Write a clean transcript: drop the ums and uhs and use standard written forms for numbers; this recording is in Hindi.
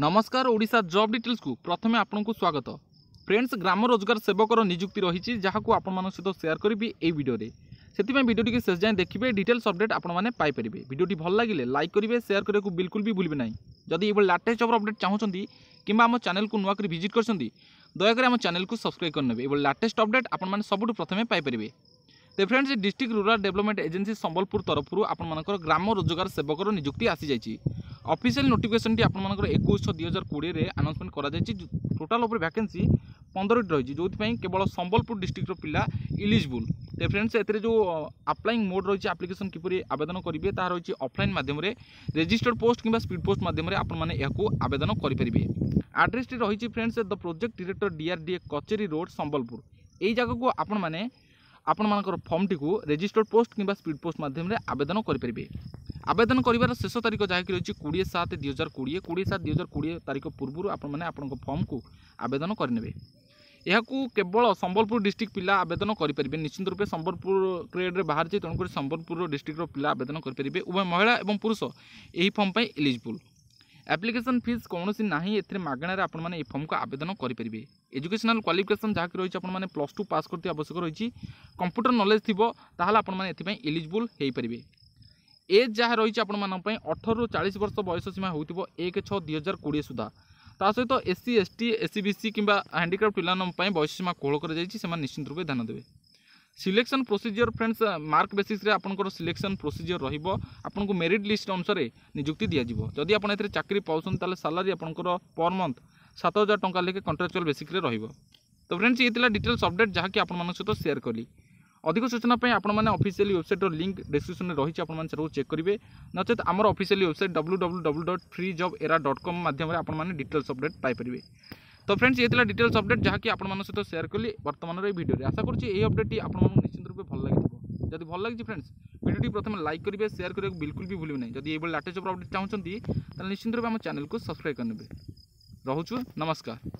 नमस्कार ओडिशा जॉब डिटेल्स को प्रथम आपंक स्वागत फ्रेंड्स। ग्राम रोजगार सेवकर नियुक्ति रही जहाक आपण सहित सेयार करी भिडियो से भिडियो की शेष जाए देखिए डिटेल्स अपडेट आपपारे। भिडियो भल लगे लाइक करेंगे सेयार करने को बिल्कुल भी भूलें ना। जदि ये लेटेस्ट जॉब अपडेट चाहूँगी कि आम चैनल को नुआक भिजिट कर दयाकोरी आम चैनल को सब्सक्राइब करने ये लेटेस्ट अपडेट आप सबुठ प्रथम पाइपर। तो friends district rural development agency Sambalpur तरफ आपर ग्राम रोजगार सेवकर नियुक्ति आसी जाएगी। ऑफिशियल नोटिफिकेशन टी आपर 21/2020 में अनाउंसमेंट करा जाएगी। टोटल उपर वैकेंसी 15 रही जो केवल संबलपुर डिस्ट्रिक्टर पिला इलिजिबल। तो फ्रेंड्स एथे जो अप्लाइंग मोड रही आप्लिकेशन किपरि आवेदन करेंगे तार रही ऑफलाइन माध्यम रे रजिस्टर्ड पोस्ट किंबा स्पीड पोस्ट माध्यम रे आपण माने याकू आवेदन करेंगे। आड्रेस टी रही friends the project director DRDA कचेरी रोड संबलपुर। यही जगह को आपण मानकर फॉर्म टी को रजिस्टर्ड पोस्ट किंबा स्पीड पोस्ट माध्यम रे आवेदन करेंगे। आवेदन करार शेष तारीख जहाँकि रही 20/7/2020 20/7/2020 तारीख पूर्व आपण फॉर्म को आवेदन करने। यह केवल संबलपुर डिस्ट्रिक्ट पिला आवेदन करेंगे। निश्चित रूपे संबलपुर ग्रेड रे बाहर से तेणुक संबलपुर डिस्ट्रिक्टर पिला आवेदन करेंगे। उभय महिला और पुरुष यही फॉर्म पर एलिजिबल। एप्लिकेशन फीस कौन सी ना एगणार आपने फॉर्म को आवेदन करेंगे। एजुकेशनल क्वालिफिकेशन जहाँकि रही आपने +2 पास करते आवश्यक रही। कंप्यूटर नॉलेज थी आपने एलिजिबल हो पारे। एज जहाँ रही आपंपाई 18 रू 40 वर्ष बयस सीमा हो 1/6/2020 सुधा। ता सहित SC ST SC BC कि हैंडिक्राफ्ट पाई बयस सीमा कोहल कर निश्चित रूप से ध्यान देवे। Selection procedure friends mark basis आपंकर सिलेक्शन प्रोसीजर रही मेरिट लिस्ट अनुसार नियुक्ति दिज्व। जदि आप चाकरी पाँच सालारी आपंकर पर मंथ 7,000 टंका लेखे कंट्राक्चुअल बेसिक रो। तो फ्रेंड्स ये डिटेल्स अपडेट जहाँकि आपण सहित सेयार कली। अधिक सूचना पे आपने ऑफिशियल वेबसाइट लिंक डिस्क्रिप्शन में रही आपको चेक करेंगे। नचेत आमर ऑफिशियल वेबसाइट www.freejobera.com माध्यम आपने डिटेल्स अपडेट पाइपर। तो फ्रेंड्स ये डिटेल्स अपडेट जहाँकि आपण सहित सेयार कली वर्तमान भिडियो। आशा करुँची अपडेट आपको निश्चित रूप से भल लगी। जब भल लगी फ्रेंड्स भिडियो प्रथम लाइक करेंगे सेयार करने को बिल्कुल भी भूलें ना। जब ये लेटेस्ट अपडेट चाहते निश्चित रूप से आम चैनल को सब्सक्राइब करने। रोचु नमस्कार।